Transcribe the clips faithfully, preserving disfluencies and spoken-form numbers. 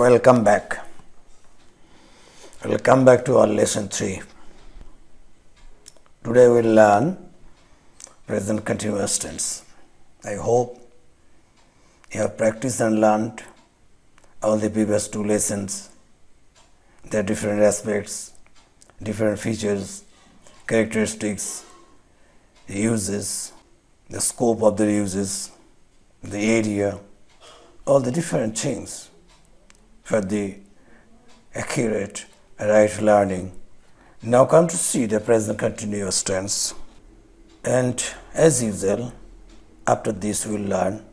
Welcome back. Welcome back to our lesson three. Today we will learn present continuous tense. I hope you have practiced and learned all the previous two lessons, their different aspects, different features, characteristics, uses, the scope of the uses, the area, all the different things for the accurate right learning. Now come to see the present continuous tense, and as usual after this we will learn,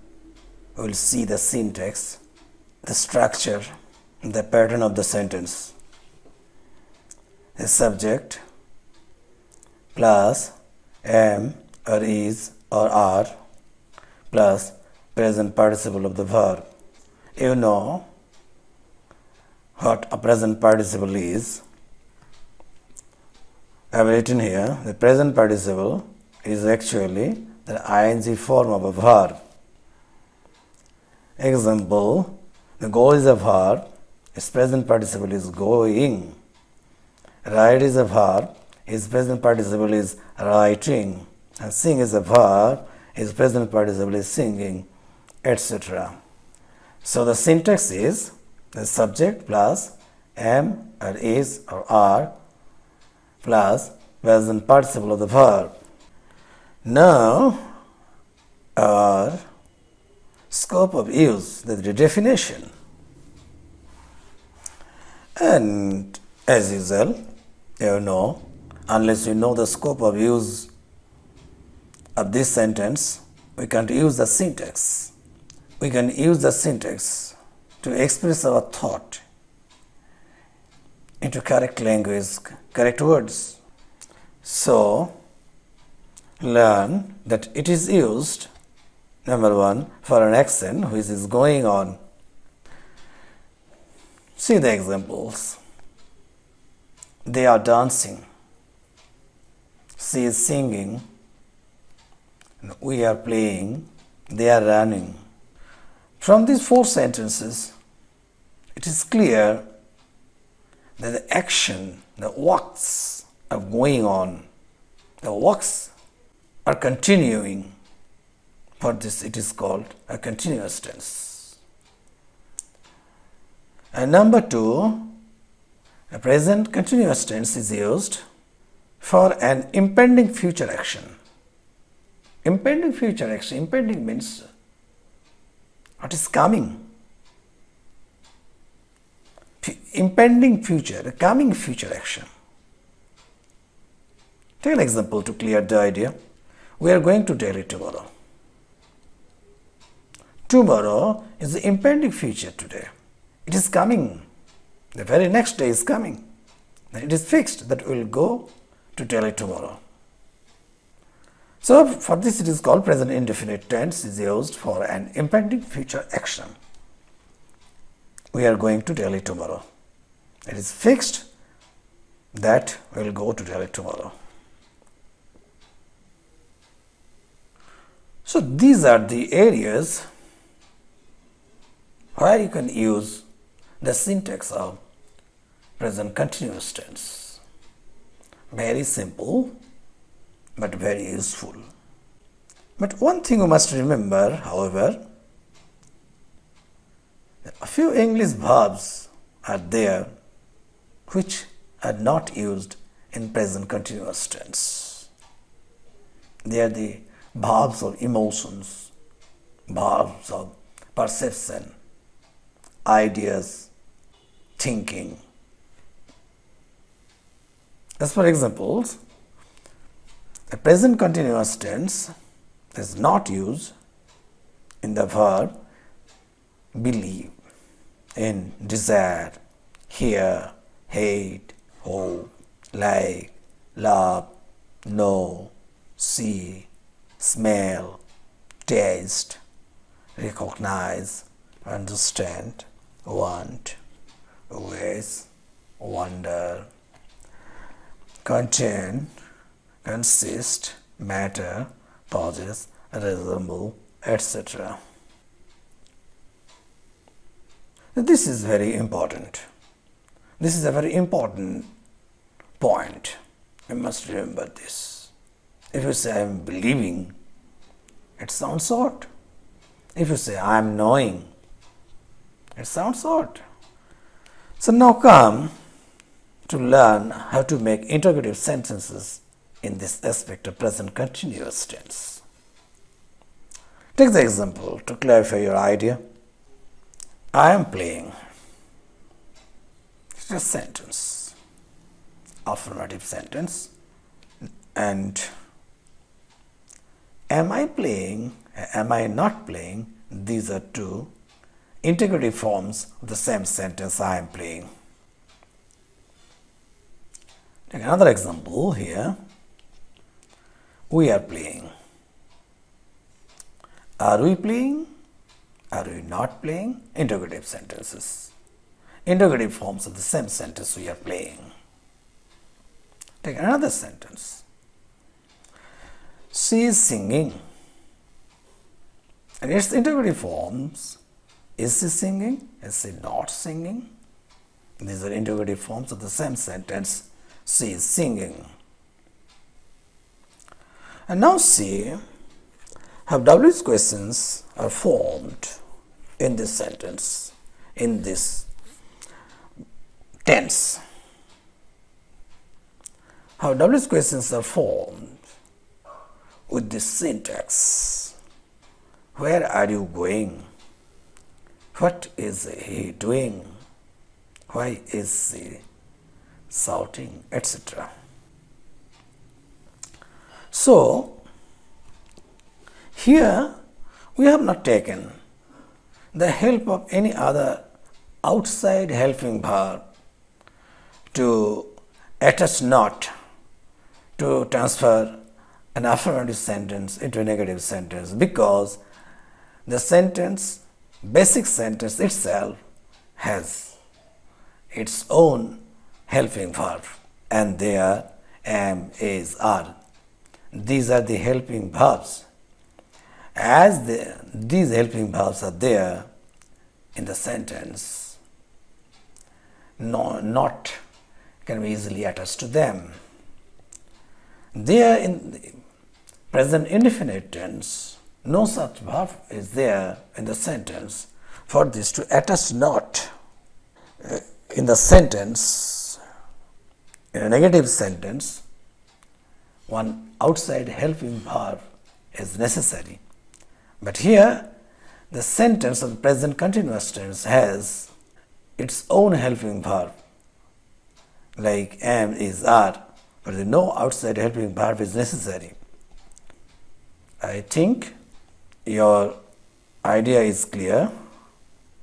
we will see the syntax, the structure, the pattern of the sentence. A subject plus am or is or are plus present participle of the verb. You know what a present participle is. I have written here the present participle is actually the ing form of a verb. Example, the go is a verb, its present participle is going. Write is a verb, its present participle is writing. And sing is a verb, its present participle is singing, et cetera. So the syntax is the subject plus am or is or are plus present participle of the verb. Now our scope of use, the definition, and as usual you know, unless you know the scope of use of this sentence, we can't use the syntax. We can use the syntax to express our thought into correct language, correct words. So learn that it is used, number one, for an action which is going on. See the examples. They are dancing. She is singing. We are playing. They are running. From these four sentences, it is clear that the action, the works are going on. The works are continuing. For this it is called a continuous tense. And number two, a present continuous tense is used for an impending future action. Impending future action, impending means what is coming. Impending future, coming future action. Take an example to clear the idea. We are going to Delhi tomorrow. Tomorrow is the impending future today. It is coming. The very next day is coming. It is fixed that we will go to Delhi tomorrow. So for this it is called present indefinite tense is used for an impending future action. We are going to Delhi tomorrow. It is fixed that we will go to Delhi tomorrow. So these are the areas where you can use the syntax of present continuous tense. Very simple, but very useful. But one thing you must remember, however, a few English verbs are there which are not used in present continuous tense. They are the verbs of emotions, verbs of perception, ideas, thinking. As for examples, the present continuous tense is not used in the verb believe, in desire, hear, hate, hope, like, love, know, see, smell, taste, recognize, understand, want, wish, wonder, contain, consist, matter, possess, resemble, et cetera. This is very important. This is a very important point. I must remember this. If you say I am believing, it sounds odd. If you say I am knowing, it sounds odd. So now come to learn how to make interrogative sentences in this aspect of present continuous tense. Take the example to clarify your idea. I am playing. It's a sentence, affirmative sentence, and am I playing, am I not playing, these are two integrative forms of the same sentence, I am playing. Take another example here. We are playing. Are we playing? Are we not playing? Interrogative sentences. Interrogative forms of the same sentence, we are playing. Take another sentence. She is singing. And its interrogative forms. Is she singing? Is she not singing? These are interrogative forms of the same sentence. She is singing. And now see how W's questions are formed in this sentence, in this tense. How W's questions are formed with this syntax. Where are you going? What is he doing? Why is he shouting, et cetera. So, here we have not taken the help of any other outside helping verb to attach not to transfer an affirmative sentence into a negative sentence, because the sentence, basic sentence itself has its own helping verb, and they are am, is, are. These are the helping verbs. As they, these helping verbs are there in the sentence, no, not can be easily attached to them. They are in the present indefinite tense. No such verb is there in the sentence for this to attach not in the sentence, in a negative sentence, one outside helping verb is necessary. But here, the sentence of the present continuous tense has its own helping verb, like am, is, are, but no outside helping verb is necessary. I think your idea is clear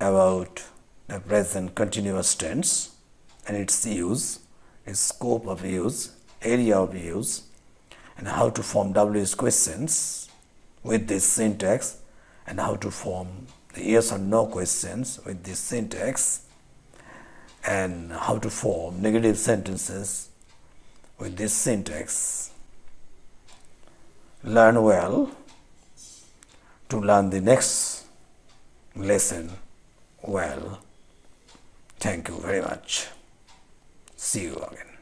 about the present continuous tense and its use, its scope of use, area of use, and how to form W's questions with this syntax, and how to form the yes or no questions with this syntax, and how to form negative sentences with this syntax. Learn well to learn the next lesson well. Thank you very much. See you again.